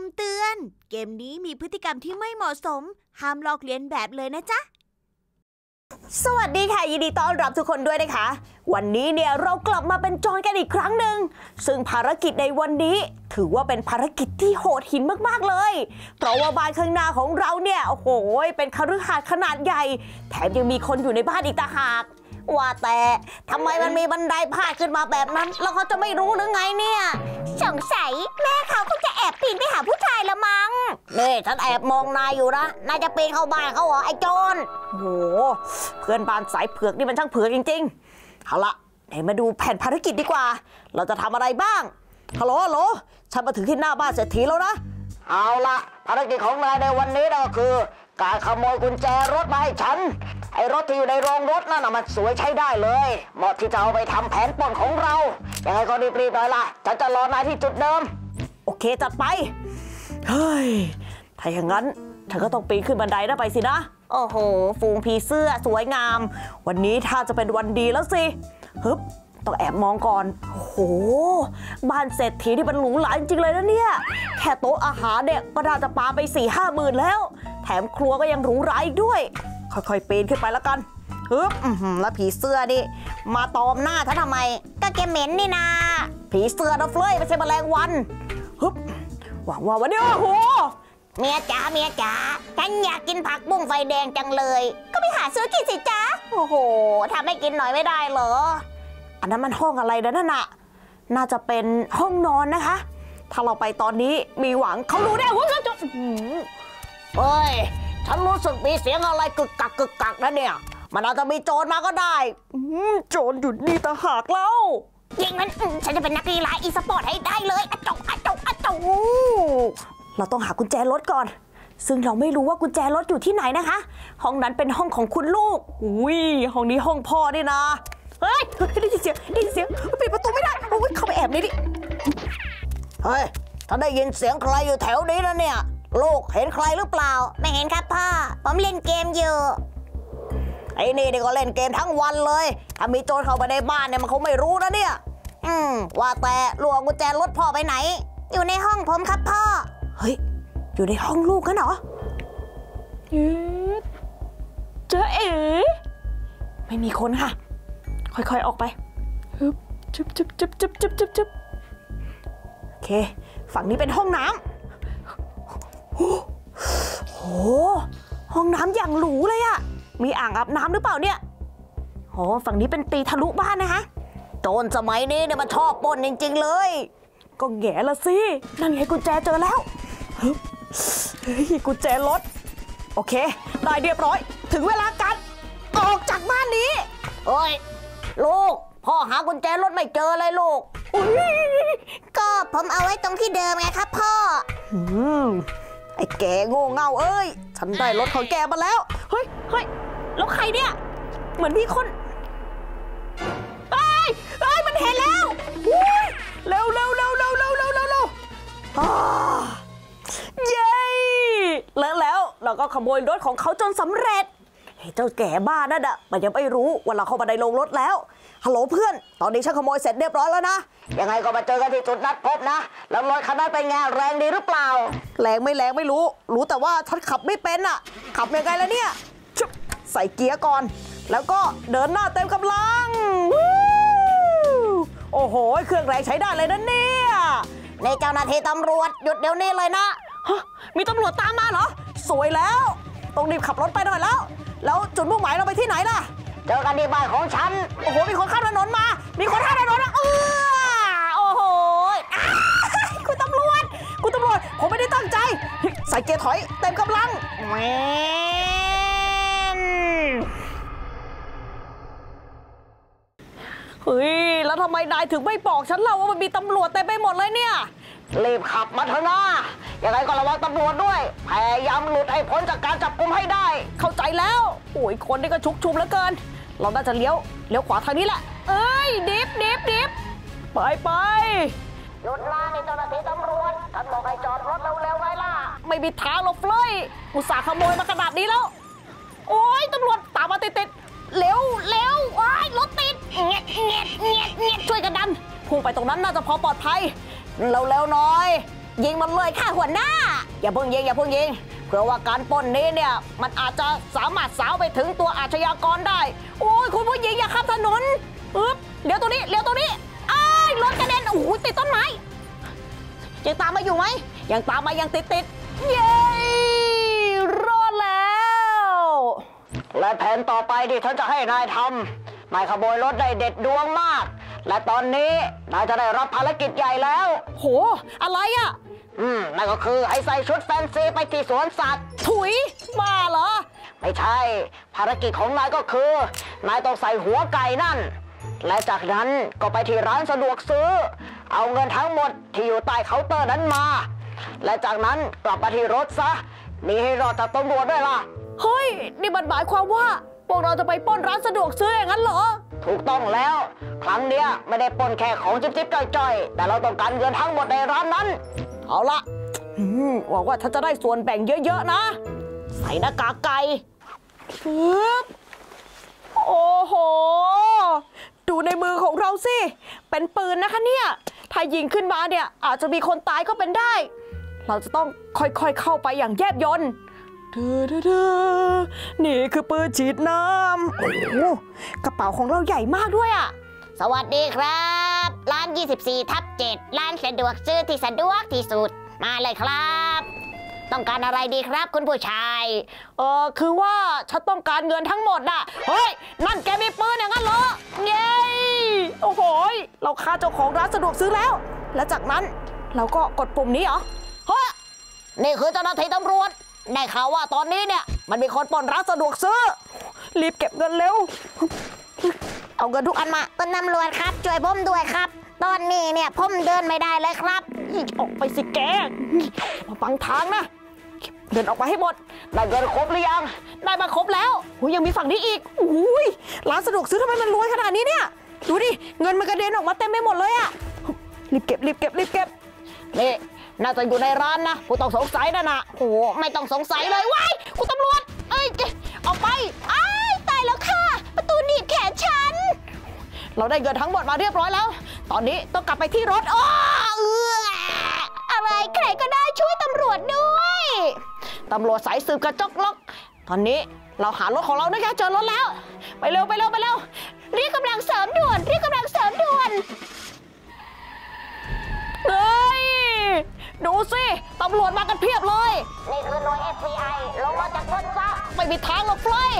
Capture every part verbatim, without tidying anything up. ำเตือนเกมนี้มีพฤติกรรมที่ไม่เหมาะสมห้ามลอกเลียนแบบเลยนะจ๊ะสวัสดีค่ะยินดีต้อนรับทุกคนด้วยนะคะวันนี้เนี่ยเรากลับมาเป็นโจรกันอีกครั้งหนึ่งซึ่งภารกิจในวันนี้ถือว่าเป็นภารกิจที่โหดหินมากๆเลยเพราะว่าบ้านข้างหน้าของเราเนี่ยโอ้โหเป็นคฤหาสน์ขนาดใหญ่แถมยังมีคนอยู่ในบ้านอีกต่างหากว่าแต่ทำไมมันมีบันไดพาดขึ้นมาแบบนั้นแล้วเขาจะไม่รู้หรือไงเนี่ยสงสัยแม่เขาคงจะแอบปีนไปหาผู้ชายละมั้งนี่ฉันแอบมองนายอยู่นะนายจะปีนเข้าบ้านเขาเหรอไอ้โจรโหเพื่อนบ้านสายเผือกนี่มันช่างเผือกจริงๆเอาละไหนมาดูแผนภารกิจดีกว่าเราจะทำอะไรบ้างฮัลโหลฮัลโหลฉันมาถึงที่หน้าบ้านเศรษฐีแล้วนะเอาละภารกิจของนายในวันนี้ก็คือการขโมยกุญแจรถมาให้ฉันไอ้รถที่อยู่ในโรงรถนั่นน่ะมันสวยใช้ได้เลยเหมาะที่จะเอาไปทำแผนปล้นของเรายังไงก็รีบๆหน่อยล่ะฉันจะรอนายที่จุดเดิมโอเคจัดไปเฮ้ยถ้าอย่างนั้นฉันก็ต้องปีนขึ้นบันไดนะไปสินะโอ้โหฝูงผีเสื้อสวยงามวันนี้ถ้าจะเป็นวันดีแล้วสิฮึบต้องแอบมองก่อนโอ้โหบ้านเศรษฐีที่มันหรูหราจริงๆเลยนะเนี่ยแค่โต๊ะอาหารเนี่ยก็น่าจะปาไปสี่ห้าหมื่นแล้วแถมครัวก็ยังหรูหราอีกด้วยค่อยๆปีนขึ้นไปแล้วกันฮึบแล้วผีเสื้อนี่มาตอมหน้าฉันทำไมก็แกเหม็นนี่นาผีเสื้อนะเฟ้ยไม่ใช่แมลงวันฮึบหวังว่าวันนี้โอ้โหเมียจ๋าเมียจ๋าฉันอยากกินผักบุ้งไฟแดงจังเลยก็ไปหาซื้อกินสิจ๊ะโอ้โหทำให้กินหน่อยไม่ได้เหรออันนั้นมันห้องอะไรนะนั่นน่ะน่าจะเป็นห้องนอนนะคะถ้าเราไปตอนนี้มีหวังเขารู้ได้ว่าจะจุดเฮ้ยฉันรู้สึกมีเสียงอะไรกึกกักกึกกักนะเนี่ยมันอาจจะมีโจรมาก็ได้โจรอยู่นี่ต่างหากแล้วอย่างนั้นฉันจะเป็นนักกีฬาอีสปอร์ตให้ได้เลยอะจกอะจกอะจกเราต้องหากุญแจรถก่อนซึ่งเราไม่รู้ว่ากุญแจรถอยู่ที่ไหนนะคะห้องนั้นเป็นห้องของคุณลูกอุ้ยห้องนี้ห้องพ่อนี่นะเฮ้ยได้ยินเสียงได้ยินเสียงปิดประตูไม่ได้โอ้ยเข้าไปแอบนี่ดิเฮ้ยถ้าได้ยินเสียงใครอยู่แถวนี้นะเนี่ยลูกเห็นใครหรือเปล่าไม่เห็นครับพ่อผมเล่นเกมอยู่ไอ้นี่เด็กก็เล่นเกมทั้งวันเลยถ้ามีโจรเข้าไปในบ้านเนี่ยมันคงไม่รู้นะเนี่ยอืมว่าแต่ลูกกุญแจรถพ่อไปไหนอยู่ในห้องผมครับพ่อเฮ้ยอยู่ในห้องลูกกันเหรอเจ๊เอ๋ไม่มีคนค่ะค่อยๆออกไปฮึบจุ๊บจุ๊บจุ๊บจุ๊บจุ๊บจุ๊บจุ๊บโอเคฝั่งนี้เป็นห้องน้ำโอ้โหห้องน้ำอย่างหรูเลยอะมีอ่างอาบน้ำหรือเปล่าเนี่ยโอ้ฝั่งนี้เป็นตีทะลุบ้านนะคะโจรสมัยนี้เนี่ยมันชอบปล้นจริงๆเลยก็แง่ละสินั่นไงกุญแจเจอแล้วเฮ้ยกุญแจรถโอเคได้เรียบร้อยถึงเวลากันออกจากบ้านนี้โอ้ยลูกพ่อหากุญแจรถไม่เจอเลยลูกก็ผมเอาไว้ตรงที่เดิมไงครับพ่อไอ้แกโง่เง่าเอ้ยฉันได้รถของแกมาแล้วเฮ้ยเฮ้ยแล้วใครเนี่ยเหมือนมีคนเอ้ยเอ้ยมันเห็นแล้วเร็วเร็วเร็วเร็วเร็วเร็วเร็วเร็วเย้แล้วแล้วเราก็ขโมยรถของเขาจนสำเร็จเจ้าแก่บ้านั่นอะมันยังไม่รู้ว่าเราเข้ามาในโรงรถแล้วฮัลโหลเพื่อนตอนนี้ฉันขโมยเสร็จเรียบร้อยแล้วนะยังไงก็มาเจอกันที่จุดนัดพบนะแล้วรถคันนั้นเป็นไงแรงดีหรือเปล่าแรงไม่แรงไม่รู้รู้แต่ว่าฉันขับไม่เป็นอะขับยังไงล่ะเนี่ยใส่เกียร์ก่อนแล้วก็เดินหน้าเต็มกำลังโอ้โหเครื่องแรงใช้ได้เลยนะเนี่ยในเจ้าหน้าที่ตำรวจหยุดเดี๋ยวนี้เลยนะมีตำรวจตามมาเหรอสวยแล้วต้องรีบขับรถไปหน่อยแล้วแล้วจุดมุ่งหมายเราไปที่ไหนล่ะเจอกันที่บ้านของฉันโอ้โหมีคนข้ามถนนมามีคนข้ามถนนนะเออโอ้โหคุณตำรวจคุณตำรวจผมไม่ได้ตั้งใจใส่เกียร์ถอยเต็มกำลังแมนเฮ้ยแล้วทำไมนายถึงไม่บอกฉันเล่าว่ามันมีตำรวจเต็มไปหมดเลยเนี่ยรีบขับมาเถอะนะยังไงก็ระวังตำรวจด้วยพยายามหลุดให้พ้นจากการจับกุมให้ได้เข้าใจแล้วโอ้ยคนนี่ก็ชุกชุมเหลือเกินเราน่าจะเลี้ยวเลี้ยวขวาทางนี้แหละเอ้ยดิฟดิฟดิฟไปไปหยุดล่าในเจ้าหน้าที่ตำรวจท่านบอกให้จอดรถเร็วๆไว้ล่ะไม่มีทางหลบเลยอุตส่าห์ขโมยมาขนาดนี้แล้วโอ้ยตำรวจตามมาติดๆเร็วเร็วโอ้ยรถติดเงียบเงียบเงียบเงียบช่วยกันดันพุ่งไปตรงนั้นน่าจะพอปลอดภัยเร็วๆหน่อย ยิงมันเลยค่ะหัวหน้าอย่าเพิ่งยิงอย่าเพิ่งยิงเผื่อว่าการปล้นนี้เนี่ยมันอาจจะสามารถสาวไปถึงตัวอาชญากรได้โอ้ยคุณผู้หญิงอย่าข้ามถนนปึ๊บเลี้ยวตัวนี้เลี้ยวตัวนี้อ้ายรถกระเด็นโอ้โหติดต้นไม้ยังตามมาอยู่ไหมยังตามมายังติดติดเย้รอดแล้วและแผนต่อไปที่ฉันจะให้นายทำนายขโมยรถได้เด็ดดวงมากและตอนนี้นายจะได้รับภารกิจใหญ่แล้วโหอะไรอ่ะอืมนั่นก็คือให้ใส่ชุดแฟนซีไปที่สวนสัตว์ถุยมาเหรอไม่ใช่ภารกิจของนายก็คือนายต้องใส่หัวไก่นั่นและจากนั้นก็ไปที่ร้านสะดวกซื้อเอาเงินทั้งหมดที่อยู่ใต้เคาน์เตอร์นั้นมาและจากนั้นกลับมาที่รถซะหนีให้รอดจากตำรวจด้วยล่ะเฮ้ยนี่มันหมายความว่าพวกเราจะไปปล้นร้านสะดวกซื้ออย่างนั้นเหรอถูกต้องแล้วครั้งเนี้ยไม่ได้ปล้นแค่ของจิ๊บจิ๊บจ่อยๆแต่เราต้องการเงินทั้งหมดในร้านนั้นเอาละหวังว่าท่านจะได้ส่วนแบ่งเยอะๆนะใส่หน้ากากไก่ปึ๊บโอ้โหดูในมือของเราสิเป็นปืนนะคะเนี่ยถ้ายิงขึ้นมาเนี่ยอาจจะมีคนตายก็เป็นได้เราจะต้องค่อยๆเข้าไปอย่างแยบยลนี่คือปืนฉีดน้ำโอ้โหกระเป๋าของเราใหญ่มากด้วยอ่ะสวัสดีครับร้าน ยี่สิบสี่ทับเจ็ด ร้านสะดวกซื้อที่สะดวกที่สุดมาเลยครับต้องการอะไรดีครับคุณผู้ชายเออคือว่าฉันต้องการเงินทั้งหมดน่ะเฮ้ยนั่นแกมีปืนอย่างนั้นเหรอเย้โอ้โหเราฆ่าเจ้าของร้านสะดวกซื้อแล้วและจากนั้นเราก็กดปุ่มนี้เหรอเฮ้ยนี่คือเจ้าหน้าที่ตำรวจได้ข่าวว่าตอนนี้เนี่ยมันมีคนปล้นร้านสะดวกซื้อรีบเก็บเงินเร็วเอาเงินทุกอันมาตำรวจครับช่วยผมด้วยครับตอนนี้เนี่ยผมเดินไม่ได้เลยครับออกไปสิแกมาบังทางนะเดินออกไปให้หมดได้เงินครบหรือยังได้มาครบแล้วยังมีฝั่งนี้อีกอุ้ยร้านสะดวกซื้อทำไมมันรวยขนาดนี้เนี่ยดูดิเงินมันกระเด็นออกมาเต็มไปหมดเลยอะรีบเก็บรีบเก็บรีบเก็บนี่น่าจะอยู่ในร้านนะกูต้องสงสัยนะนะโอ้ไม่ต้องสงสัยเลยว้ายกูตำรวจเอ้ยออกไปอ้ายตายแล้วค่ะประตูหนีบแขนฉันเราได้เงินทั้งหมดมาเรียบร้อยแล้วตอนนี้ต้องกลับไปที่รถอ้อเอออะไรใครก็ได้ช่วยตำรวจด้วยตำรวจสายสืบกระจกล็อกตอนนี้เราหารถของเราได้แล้วเจอรถแล้วไปเร็วไปเร็วไปเร็วเรียกกำลังเสริมด่วนเรียกกำลังเสริมด่วนเฮ้ยดูสิตำรวจมากันเพียบเลยนี่คือหน่วย เอฟ บี ไอ ลงมาจากรถซะไม่มีทางหลบเลย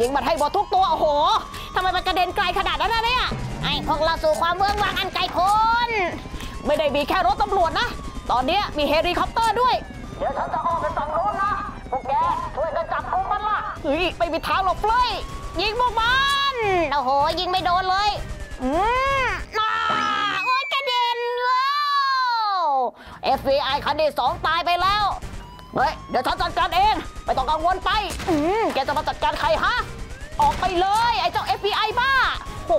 ยิงมันให้หมดทุกตัวโอ้โหทำไมมันกระเด็นไกลขนาดนั้นเนี่ยไอ้พวกเราสู่ความเวื้องวางอันไกลโพ้นไม่ได้มีแค่รถตำรวจนะตอนนี้มีเฮลิคอปเตอร์ด้วยเดี๋ยวฉันจะออกไปฝั่งโน้นนะพวกแกช่วยกันจับกุมมันล่ะเฮ้ยไม่มีทางหลบเลยยิงพวกมันโอ้โหยิงไม่โดนเลยอืมน่าเอฟ บี ไอ คันที่สองตายไปแล้วเฮ้ยเดี๋ยวฉันจัดการเองไม่ต้องกังวลไปอืมแกจะมาจัดการใครฮะออกไปเลยไอ้เจ้า เอฟ บี ไอ บ้าโห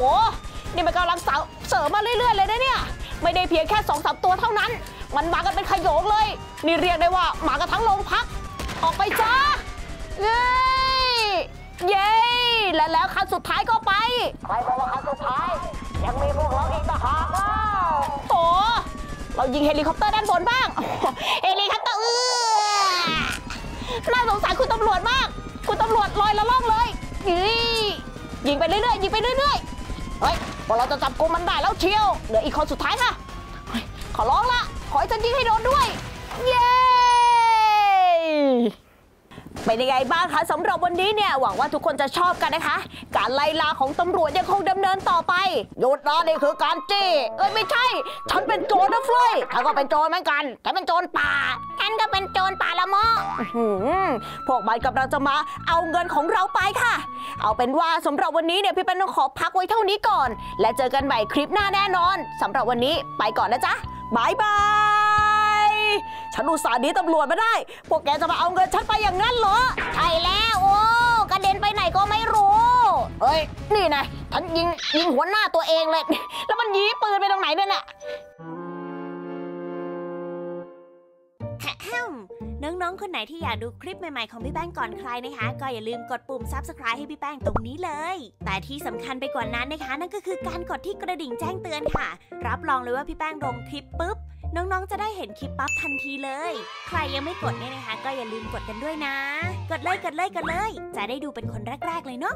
นี่มันกำลังสาวเสริมมาเรื่อยๆเลยนะเนี่ยไม่ได้เพียงแค่สองสามตัวเท่านั้นมันมากันเป็นขโยงเลยนี่เรียกได้ว่ามากันทั้งโรงพักออกไปจ้าเย้เย้และแล้วคันสุดท้ายก็ไปใครบอกว่าคันสุดท้ายยังมีพวกเราอีกต่างหากบ้าโหเรายิงเฮลิคอปเตอร์ด้านบนบ้างเฮลิคอปเตอร์น่าสงสารคุณตำรวจมากคุณตำรวจลอยละล่องเลยยิงไปเรื่อยๆยิงไปเรื่อยๆเฮ้ยพอเราจะจับกุมมันได้แล้วเชียวเหลืออีกคนสุดท้ายค่ะขอร้องละขอให้ฉันยิงให้โดนด้วยเย้เป็นยังไงบ้างคะสำหรับวันนี้เนี่ยหวังว่าทุกคนจะชอบกันนะคะการไล่ล่าของตำรวจยังคงดำเนินต่อไปหยุดนะนี่คือการจี้เอ้ยไม่ใช่ฉันเป็นโจรนะเฟ้ยฉันก็เป็นโจรเหมือนกันฉันเป็นโจรป่าฉันก็เป็นโจรป่าละมอพวกมันกำลังจะมาเอาเงินของเราไปค่ะเอาเป็นว่าสำหรับวันนี้เนี่ยพี่เป็นต้องขอพักไว้เท่านี้ก่อนและเจอกันใหม่คลิปหน้าแน่นอนสำหรับวันนี้ไปก่อนนะจ๊ะบายบายฉันอุตส่าห์หนีตำรวจมาได้พวกแกจะมาเอาเงินฉันไปอย่างนั้นเหรอใช่แล้วโอ้กระเด็นไปไหนก็ไม่รู้เฮ้ยนี่นะฉันยิงยิงหัวหน้าตัวเองเลยแล้วมันยี้ปืนไปตรงไหนเนี่ยน่ะน้องๆคนไหนที่อยากดูคลิปใหม่ๆของพี่แป้งก่อนใครนะคะก็อย่าลืมกดปุ่ม ซับสไครบ์ ให้พี่แป้งตรงนี้เลยแต่ที่สำคัญไปกว่านั้นนะคะนั่นก็คือการกดที่กระดิ่งแจ้งเตือนค่ะรับรองเลยว่าพี่แป้งลงคลิปปุ๊บ น้องๆจะได้เห็นคลิปปั๊บทันทีเลยใครยังไม่กดเนี่ยนะคะก็อย่าลืมกดกันด้วยนะกดเลยกดเลยกดเลยจะได้ดูเป็นคนแรกๆเลยเนาะ